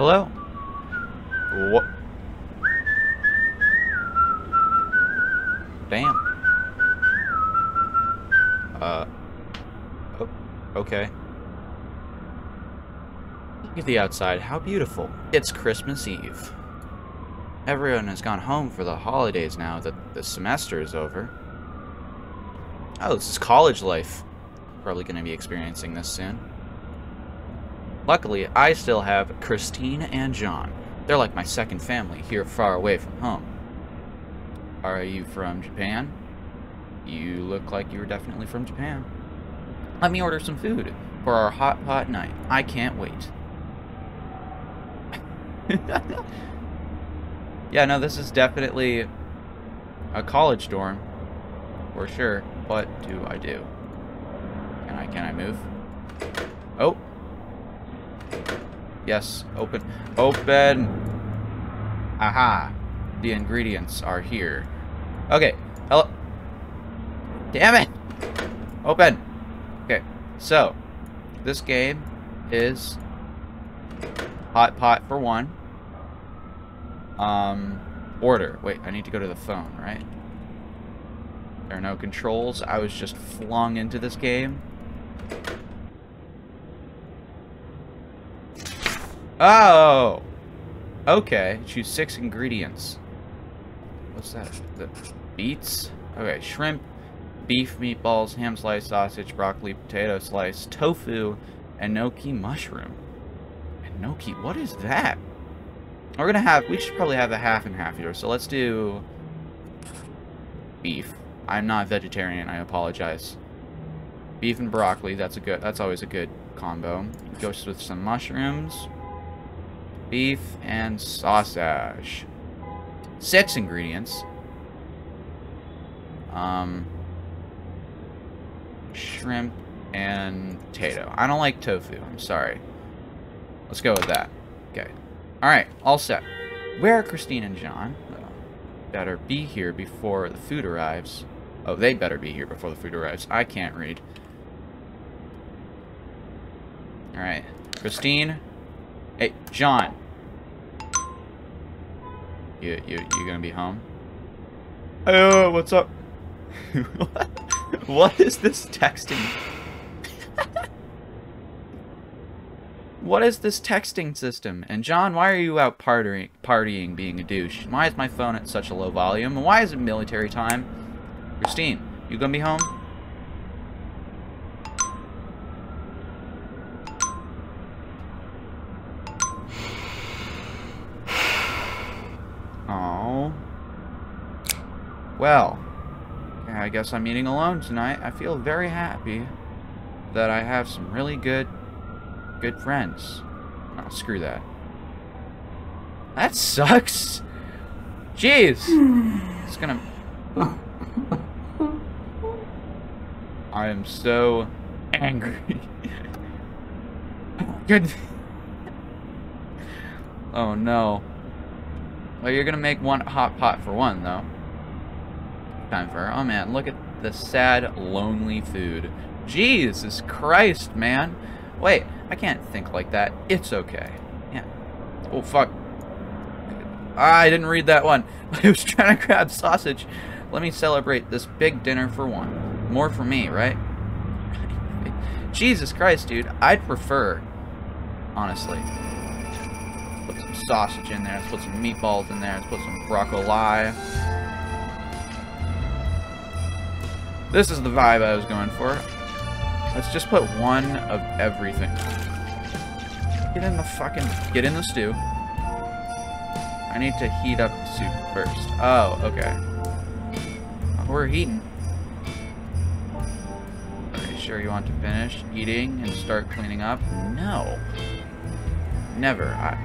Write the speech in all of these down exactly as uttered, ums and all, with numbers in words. Hello? What? Damn. Uh. Oh, okay. Look at the outside. How beautiful. It's Christmas Eve. Everyone has gone home for the holidays now that the semester is over. Oh, this is college life. Probably going to be experiencing this soon. Luckily, I still have Christine and John. They're like my second family here far away from home. Are you from Japan? You look like you were definitely from Japan. Let me order some food for our hot pot night. I can't wait. Yeah, no, this is definitely a college dorm. For sure. What do I do? Can I, can I move? Oh. Yes, open. Open. Aha. The ingredients are here. Okay. Hello. Damn it. Open. Okay. So, this game is Hot Pot for One. Um, order. Wait, I need to go to the phone, right? There are no controls. I was just flung into this game. Oh! Okay. Choose six ingredients. What's that? The beets? Okay. Shrimp, beef, meatballs, ham slice, sausage, broccoli, potato slice, tofu, enoki mushroom. Enoki? What is that? We're gonna have... We should probably have a half and half here. So let's do... beef. I'm not vegetarian, I apologize. Beef and broccoli, that's a good that's always a good combo. Goes with some mushrooms. Beef and sausage. Six ingredients. Um shrimp and potato. I don't like tofu, I'm sorry. Let's go with that. Okay. Alright, all set. Where are Christine and John? Better be here before the food arrives. Oh, they better be here before the food arrives. I can't read. Alright. Christine. Hey, John. You, you, you gonna be home? Oh, what's up? What is this texting? What is this texting system? And John, why are you out partying, partying being a douche? Why is my phone at such a low volume? And why is it military time? Christine, you gonna be home? Oh. Well, I guess I'm eating alone tonight. I feel very happy that I have some really good... good friends. Oh, screw that. That sucks. Jeez. It's gonna... I am so angry. Good. Oh no. Well, you're gonna make one hot pot for one, though. Time for... Oh man, look at the sad, lonely food. Jesus Christ, man. Wait. I can't think like that. It's okay. Yeah. Oh, fuck. I didn't read that one. I was trying to grab sausage. Let me celebrate this big dinner for one. More for me, right? Jesus Christ, dude. I'd prefer, honestly. Put some sausage in there. Let's put some meatballs in there. Let's put some broccoli. This is the vibe I was going for. Let's just put one of everything. Get in the fucking... Get in the stew. I need to heat up the soup first. Oh, okay. We're heating. Are you sure you want to finish eating and start cleaning up? No. Never. I...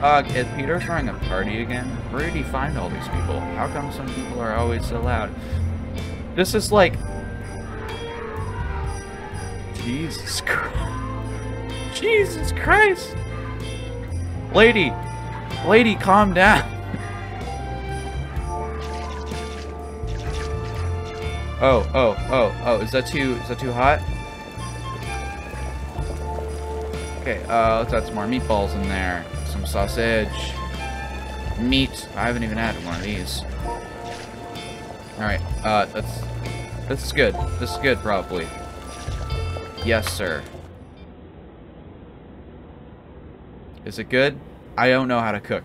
Uh, is Peter throwing a party again? Where did he find all these people? How come some people are always so loud? This is like... Jesus Christ. Jesus Christ. Lady. Lady, calm down. Oh, oh, oh, oh. Is that too, is that too hot? Okay, uh, let's add some more meatballs in there. Some sausage. Meat. I haven't even added one of these. Alright, uh, that's... This is good. This is good, probably. Yes, sir. Is it good? I don't know how to cook.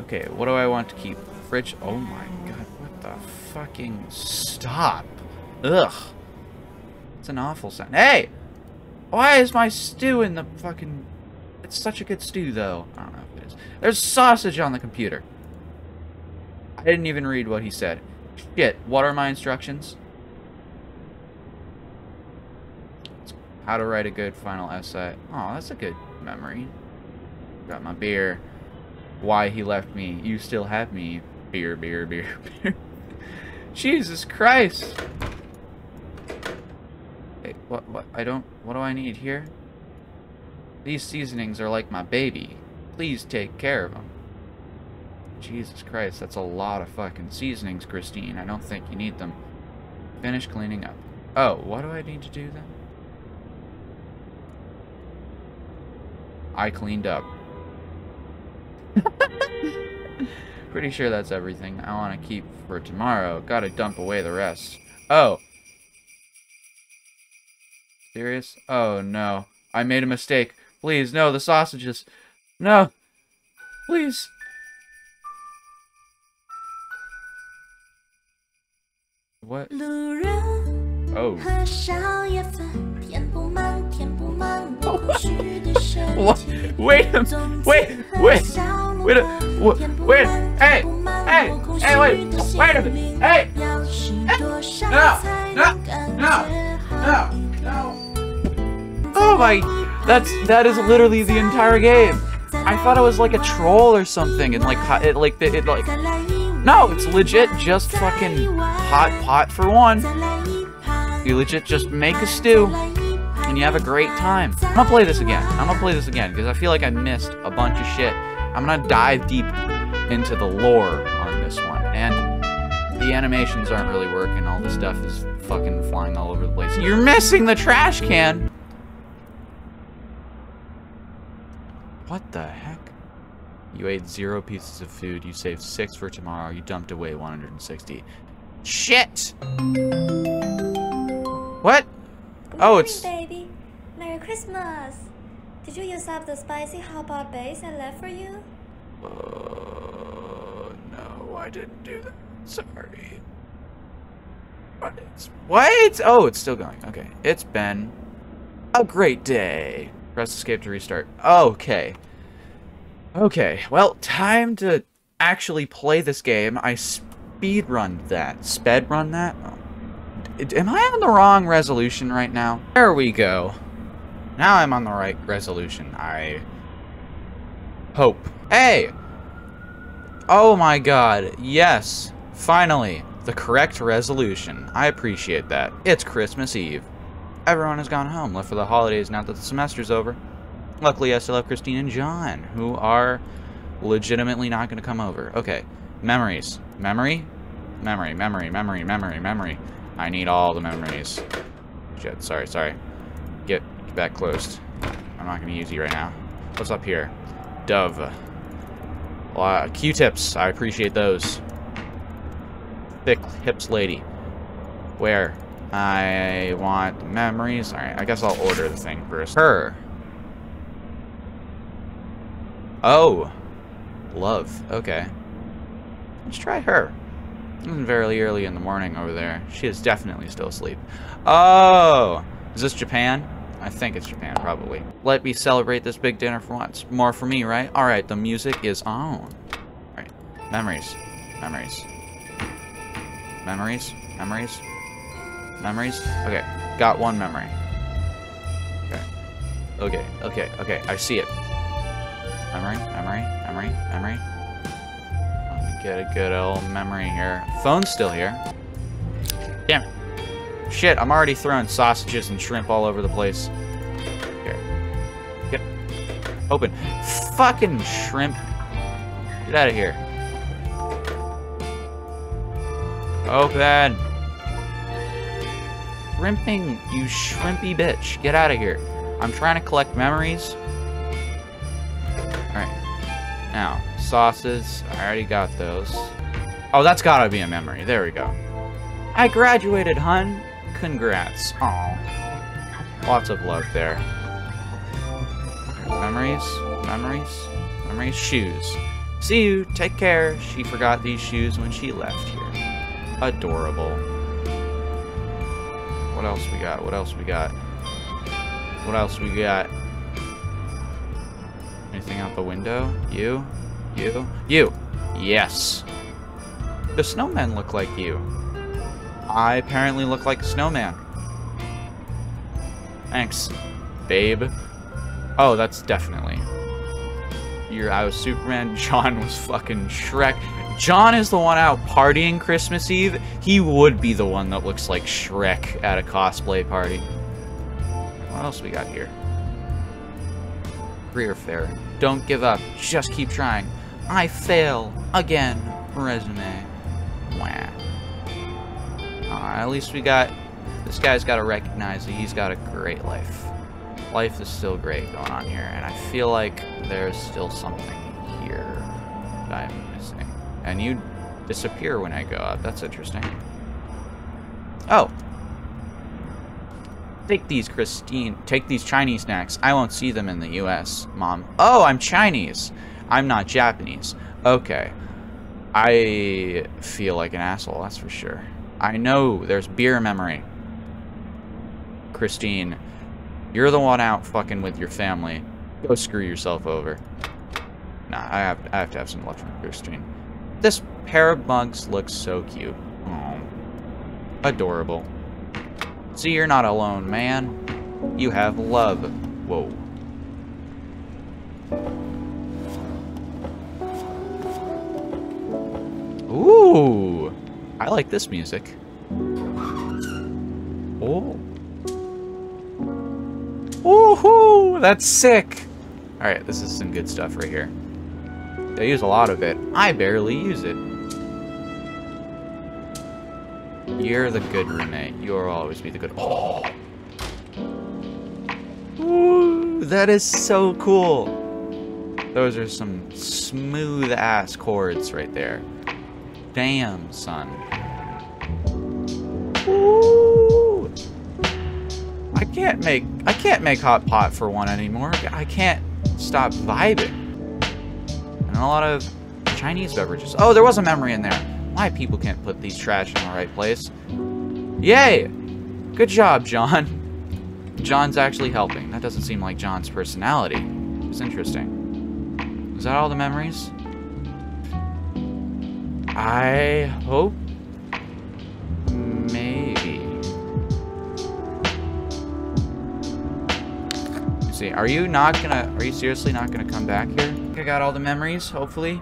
Okay, what do I want to keep? Fridge? Oh my god, what the fucking... Stop! Ugh. It's an awful sound. Hey! Why is my stew in the fucking... It's such a good stew, though. I don't know if it is. There's sausage on the computer. I didn't even read what he said. Shit, what are my instructions? How to write a good final essay. Oh, that's a good memory. Got my beer. Why he left me. You still have me. Beer, beer, beer, beer. Jesus Christ! Hey, what, what, I don't, what do I need here? These seasonings are like my baby. Please take care of them. Jesus Christ, that's a lot of fucking seasonings, Christine. I don't think you need them. Finish cleaning up. Oh, what do I need to do then? I cleaned up. Pretty sure that's everything I want to keep for tomorrow. Gotta dump away the rest. Oh. Serious? Oh, no. I made a mistake. Please, no, the sausages. No. Please. What? Oh. What? Wait a minute. Wait. Wait. Wait a Wait. Wait. Hey. Hey. Hey, wait. Wait a minute. Hey. Hey. No. No. No. No. No. Oh my. That's, that is literally the entire game. I thought it was like a troll or something and like it like it like No, it's legit just fucking Hot Pot for One. You legit just make a stew, and you have a great time. I'm gonna play this again. I'm gonna play this again, because I feel like I missed a bunch of shit. I'm gonna dive deep into the lore on this one, and the animations aren't really working. All this stuff is fucking flying all over the place. You're missing the trash can! What the heck? You ate zero pieces of food, you saved six for tomorrow, you dumped away one hundred sixty. Shit! What? Good oh, morning, it's... baby. Merry Christmas! Did you use up the spicy hot pot base I left for you? Uh, no, I didn't do that. Sorry. What? What? Oh, it's still going. Okay, it's been a great day. Press escape to restart. Okay. Okay, well, time to actually play this game. I speedrun that. Spedrun that? Oh. Am I on the wrong resolution right now? There we go. Now I'm on the right resolution. I hope. Hey! Oh my god. Yes. Finally. The correct resolution. I appreciate that. It's Christmas Eve. Everyone has gone home, left for the holidays now that the semester's over. Luckily, I still have Christine and John, who are legitimately not going to come over. Okay. Memories. Memory? Memory, memory, memory, memory, memory. I need all the memories. Shit, sorry, sorry. Get back closed. I'm not going to use you right now. What's up here? Dove. Uh, Q-tips. I appreciate those. Thick hips lady. Where? I want memories. Alright, I guess I'll order the thing first. Her. Oh. Love. Okay. Let's try her. It's very early in the morning over there. She is definitely still asleep. Oh! Is this Japan? I think it's Japan, probably. Let me celebrate this big dinner for once. More for me, right? Alright, the music is on. Alright. Memories. Memories. Memories. Memories. Memories. Okay. Got one memory. Okay. Okay. Okay. Okay. I see it. Memory. Memory. Memory. Memory. Get a good old memory here. Phone's still here. Damn it. Shit, I'm already throwing sausages and shrimp all over the place. Here. Yep. Open. Fucking shrimp. Get out of here. Open. Shrimping, you shrimpy bitch. Get out of here. I'm trying to collect memories. Alright. Now, sauces. I already got those. Oh, that's gotta be a memory. There we go. I graduated, hun. Congrats. Aw. Lots of love there. Memories. Memories. Memories. Shoes. See you. Take care. She forgot these shoes when she left here. Adorable. What else we got? What else we got? What else we got? Anything out the window? You? You? You! Yes! The snowmen look like you. I apparently look like a snowman. Thanks, babe. Oh, that's definitely. You're, I was Superman. John was fucking Shrek. John is the one out partying Christmas Eve. He would be the one that looks like Shrek at a cosplay party. What else we got here? Career fair. Don't give up. Just keep trying. I fail. Again. Resume. Wah. Uh, at least we got... This guy's got to recognize that he's got a great life. Life is still great going on here, and I feel like there's still something here that I'm missing. And you disappear when I go up. That's interesting. Oh! Take these, Christine. Take these Chinese snacks. I won't see them in the U S, Mom. Oh, I'm Chinese! I'm not Japanese. Okay. I feel like an asshole, that's for sure. I know, there's beer memory. Christine, you're the one out fucking with your family. Go screw yourself over. Nah, I have, I have to have some love from Christine. This pair of mugs looks so cute. Aww. Adorable. See, you're not alone, man. You have love. Whoa. Ooh! I like this music. Oh. Woohoo! That's sick! Alright, this is some good stuff right here. They use a lot of it. I barely use it. You're the good roommate. You'll always be the good... Oh! Ooh, that is so cool! Those are some smooth-ass chords right there. Damn, son. Ooh. I can't make I can't make Hot Pot for One anymore. I can't stop vibing. And a lot of Chinese beverages. Oh, there was a memory in there. My people can't put these trash in the right place. Yay! Good job, John. John's actually helping. That doesn't seem like John's personality. It's interesting. Is that all the memories? I hope maybe. Let's see, are you not gonna are you seriously not gonna come back here? I think I got all the memories, hopefully.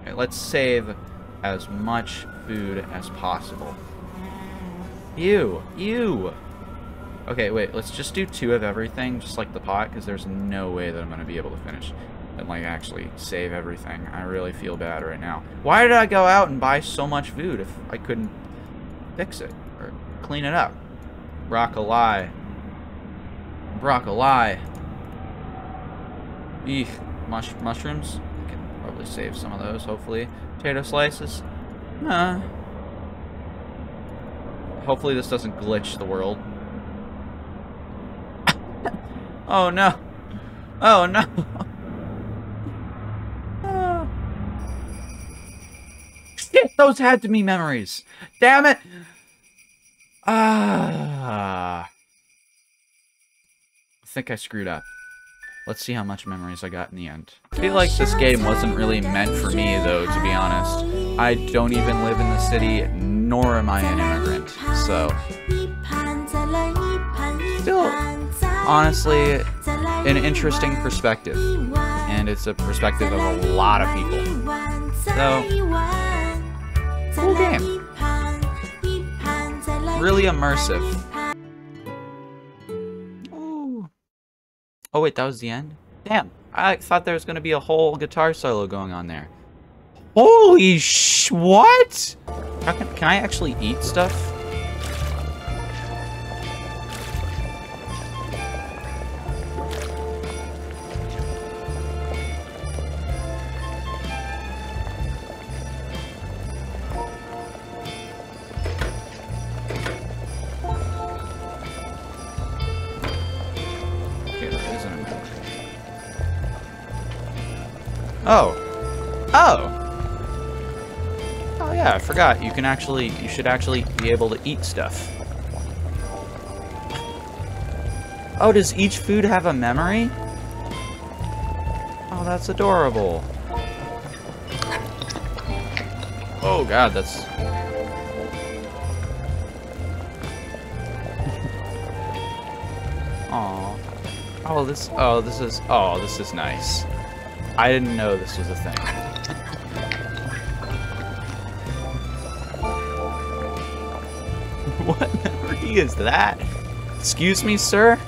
Alright, let's save as much food as possible. Ew, ew. Okay, wait, let's just do two of everything, just like the pot, because there's no way that I'm gonna be able to finish. And like actually save everything. I really feel bad right now. Why did I go out and buy so much food if I couldn't fix it or clean it up? Broccoli. Broccoli. Eek. Mush mushrooms. I can probably save some of those, hopefully. Potato slices. Nah. Hopefully this doesn't glitch the world. Oh no. Oh no. Those had to be memories. Damn it! Ah, uh, I think I screwed up. Let's see how much memories I got in the end. I feel like this game wasn't really meant for me, though, to be honest. I don't even live in the city, nor am I an immigrant. So, still, honestly, an interesting perspective. And it's a perspective of a lot of people. So... Cool game. Really immersive. Ooh. Oh wait, that was the end? Damn, I thought there was gonna be a whole guitar solo going on there. Holy sh- what? How can, can I actually eat stuff? Oh. Oh! Oh yeah, I forgot. You can actually, you should actually be able to eat stuff. Oh, does each food have a memory? Oh, that's adorable. Oh god, that's... Aw. Oh, this, oh, this is, oh, this is nice. I didn't know this was a thing. What memory is that? Excuse me, sir?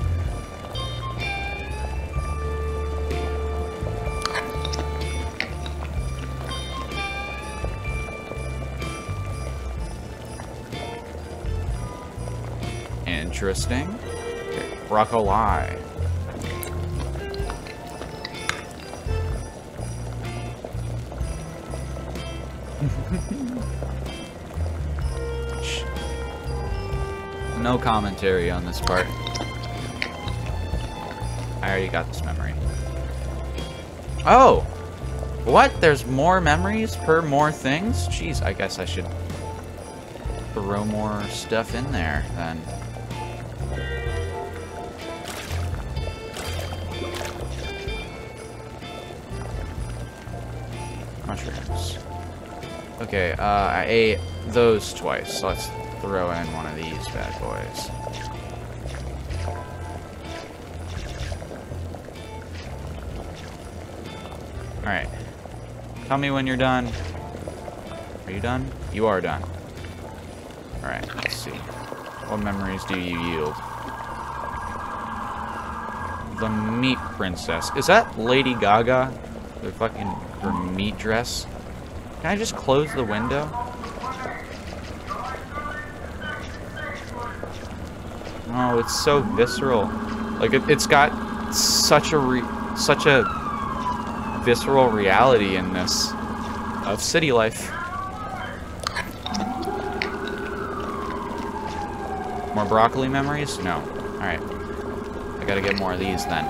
Interesting. Okay, broccoli. No commentary on this part. I already got this memory. Oh! What? There's more memories per more things? Jeez, I guess I should throw more stuff in there then. Mushrooms. Okay, uh, I ate those twice, so let's throw in one of these bad boys. Alright. Tell me when you're done. Are you done? You are done. Alright, let's see. What memories do you yield? The Meat Princess. Is that Lady Gaga? The fucking her meat dress? Can I just close the window? Oh, it's so visceral. Like it, it's got such a re such a visceral reality in this of city life. More broccoli memories? No. All right. I gotta get more of these then.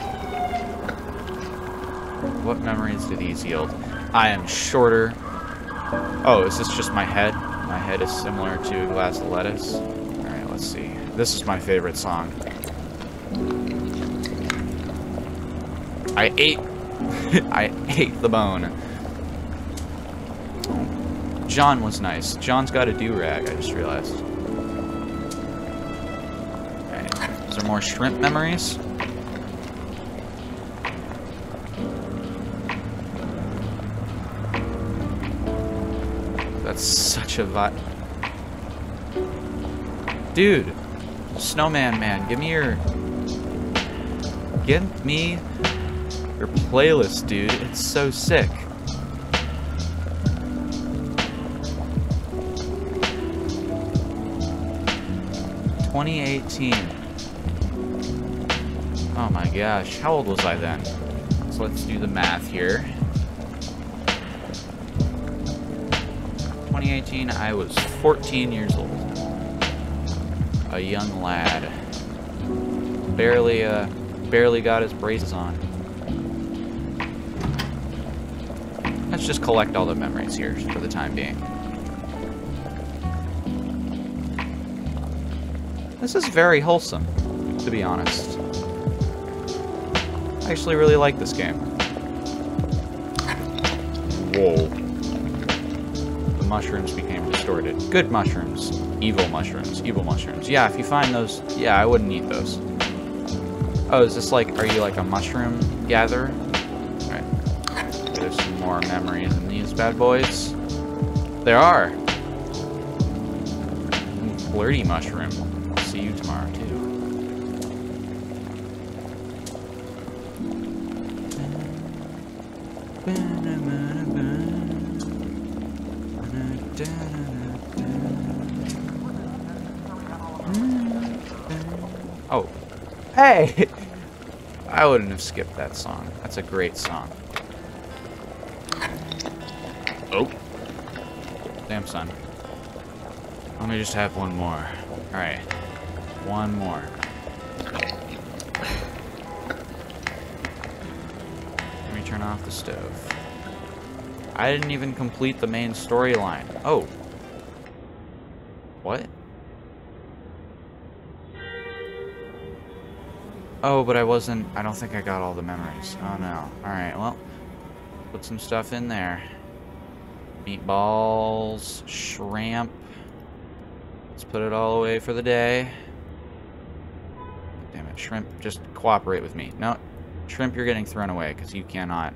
What memories do these yield? I am shorter. Oh, is this just my head? My head is similar to a glass of lettuce. All right. Let's see. This is my favorite song. I ate... I ate the bone. John was nice. John's got a do-rag, I just realized. Okay. Is there more shrimp memories? That's such a vibe. Dude! Snowman man, give me your give me your playlist, dude. It's so sick. twenty eighteen. Oh my gosh, how old was I then? So let's do the math here. twenty eighteen, I was fourteen years old. A young lad, barely, uh, barely got his braces on. Let's just collect all the memories here for the time being. This is very wholesome, to be honest. I actually really like this game. Whoa. The mushrooms became distorted. Good mushrooms. Evil mushrooms, evil mushrooms. Yeah, if you find those, yeah, I wouldn't eat those. Oh, is this like, are you like a mushroom gatherer? Alright. There's some more memories in these bad boys. There are! Ooh, flirty mushroom. I'll see you tomorrow, too. Oh, hey! I wouldn't have skipped that song. That's a great song. Oh. Damn, son. Let me just have one more. Alright. One more. Let me turn off the stove. I didn't even complete the main storyline. Oh. What? Oh, but I wasn't... I don't think I got all the memories. Oh, no. Alright, well. Put some stuff in there. Meatballs. Shrimp. Let's put it all away for the day. Damn it, shrimp. Just cooperate with me. No, shrimp, you're getting thrown away, because you cannot...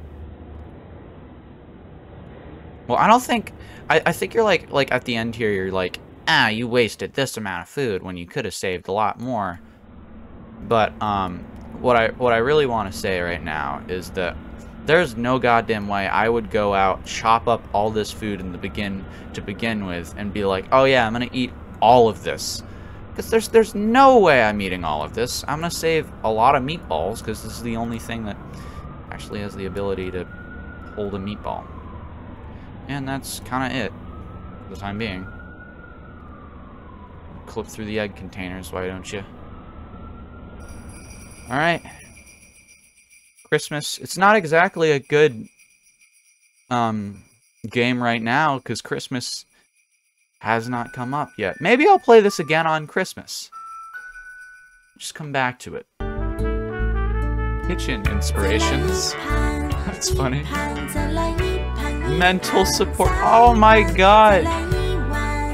Well, I don't think... I, I think you're like... Like, at the end here, you're like, ah, you wasted this amount of food when you could have saved a lot more. But um, what I what I really want to say right now is that there's no goddamn way I would go out, chop up all this food in the begin to begin with, and be like, oh yeah, I'm gonna eat all of this, because there's there's no way I'm eating all of this. I'm gonna save a lot of meatballs because this is the only thing that actually has the ability to hold a meatball, and that's kind of it for the time being. Clip through the egg containers, why don't you? Alright. Christmas. It's not exactly a good um, game right now, because Christmas has not come up yet. Maybe I'll play this again on Christmas. Just come back to it. Kitchen inspirations. That's funny. Mental support. Oh my god.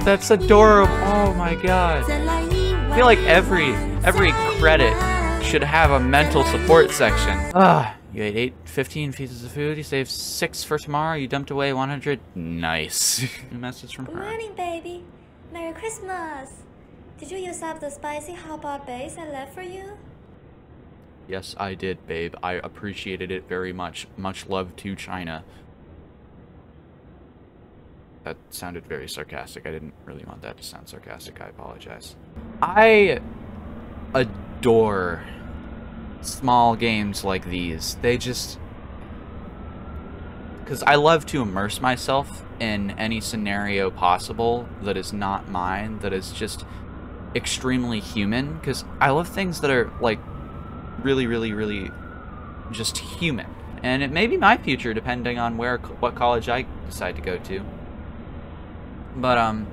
That's adorable. Oh my god. I feel like every, every credit should have a mental support section. Ah, you ate eight, fifteen pieces of food. You saved six for tomorrow. You dumped away one hundred. Nice. A message from her. Good morning, baby. Merry Christmas. Did you use up the spicy hot pot base I left for you? Yes, I did, babe. I appreciated it very much. Much love to China. That sounded very sarcastic. I didn't really want that to sound sarcastic. I apologize. I adore small games like these. They just... Because I love to immerse myself in any scenario possible that is not mine, that is just extremely human. Because I love things that are, like, really, really, really just human. And it may be my future, depending on where, what college I decide to go to. But, um...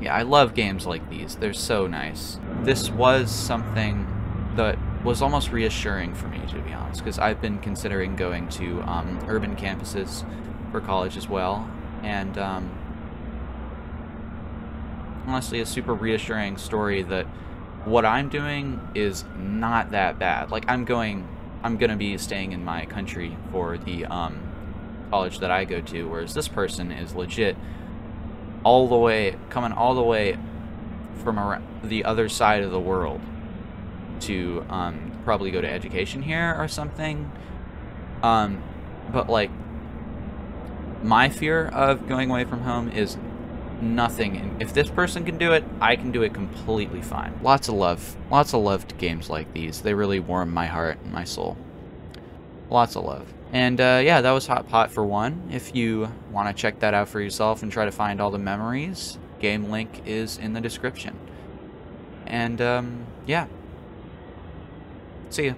yeah, I love games like these. They're so nice. This was something that was almost reassuring for me, to be honest, because I've been considering going to um, urban campuses for college as well, and um, honestly, a super reassuring story that what I'm doing is not that bad. Like, I'm going, I'm gonna be staying in my country for the um, college that I go to, whereas this person is legit. All the way, coming all the way from around the other side of the world to um, probably go to education here or something. Um, but like, my fear of going away from home is nothing. And if this person can do it, I can do it completely fine. Lots of love, lots of love to games like these. They really warm my heart and my soul. Lots of love. And uh, yeah, that was Hot Pot for One. If you want to check that out for yourself and try to find all the memories, game link is in the description. And um, yeah, see ya.